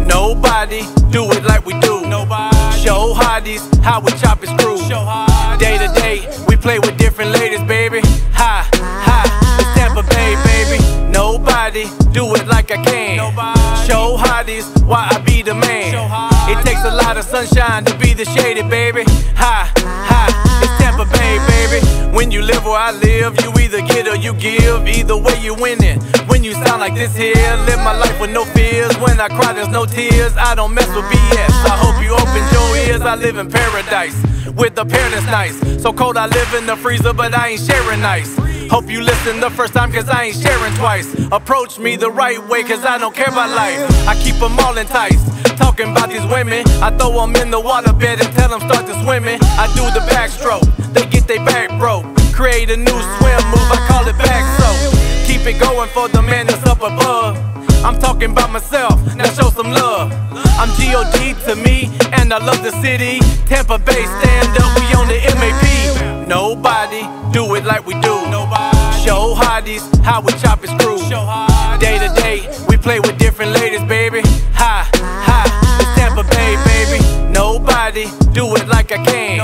Nobody do it like we do. Nobody. Show hotties how we chop and screw. Day to day, we play with different ladies, baby. Ha, ha, it's Tampa Bay, baby. Nobody do it like I can. Nobody. Show hotties why I be the man. It takes a lot of sunshine to be the shady, baby. Ha, ha, it's Tampa Bay, baby. When you live where I live, you either get or you give. Either way, you winning. When you sound like this here, live my life with no fears. When I cry, there's no tears. I don't mess with BS. I hope you open your ears. I live in paradise with the parents nice. So cold, I live in the freezer, but I ain't sharing ice. Hope you listen the first time, cause I ain't sharing twice. Approach me the right way, cause I don't care about life. I keep them all enticed, talking about these women. I throw them in the water bed and tell them start to swimming. I do the backstroke, they get their back broke. Create a new swim move, I call it back soak. Keep it going for the man that's up above. I'm talking about myself, now show some love. I'm G.O.D. to me, and I love the city. Tampa Bay, stand up, we on the MAP. Nobody do it like we do. Show hotties how we chop and screw. Day to day, we play with different ladies, baby. Ha, ha, it's Tampa Bay, baby. Nobody do it like I can.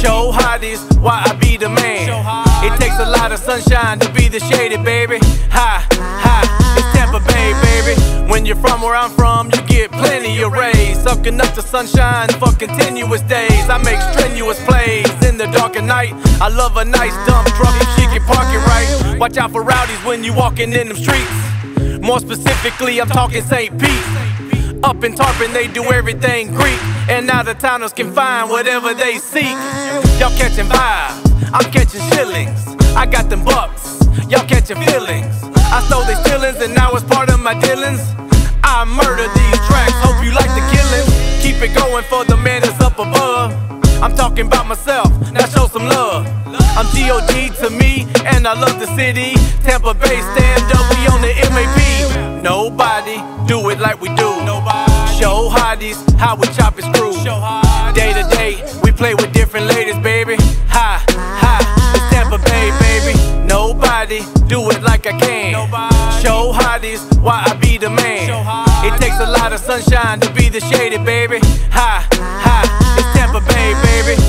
Show hotties why I be the man. It takes a lot of sunshine to be the shady, baby. Ha, ha, it's Tampa Bay, baby. When you're from where I'm from, you get plenty of rays, sucking up the sunshine for continuous days. I make strenuous plays in the dark at night. I love a nice dump truck if she can park it right. Watch out for rowdies when you walking in them streets. More specifically, I'm talking St. Pete. Up in Tarpon, they do everything Greek. And now the towners can find whatever they seek. Y'all catching vibes, I'm catching shillings. I got them bucks, y'all catching feelings. I stole these feelings and now it's part of my dealings. I murder these tracks, hope you like the killings. Keep it going for the man that's up above. I'm talking about myself, now show some love. I'm G.O.D. to me, and I love the city. Tampa Bay, stand up, we on the MAP. Nobody do it like we do. Show hotties how we chop and screw. Day to day, we play with different ladies, baby. Ha, ha, it's Tampa Bay, baby. Nobody do it like I can. Show hotties why I be the man. It takes a lot of sunshine to be the shady, baby. Ha, ha, it's Tampa Bay, baby.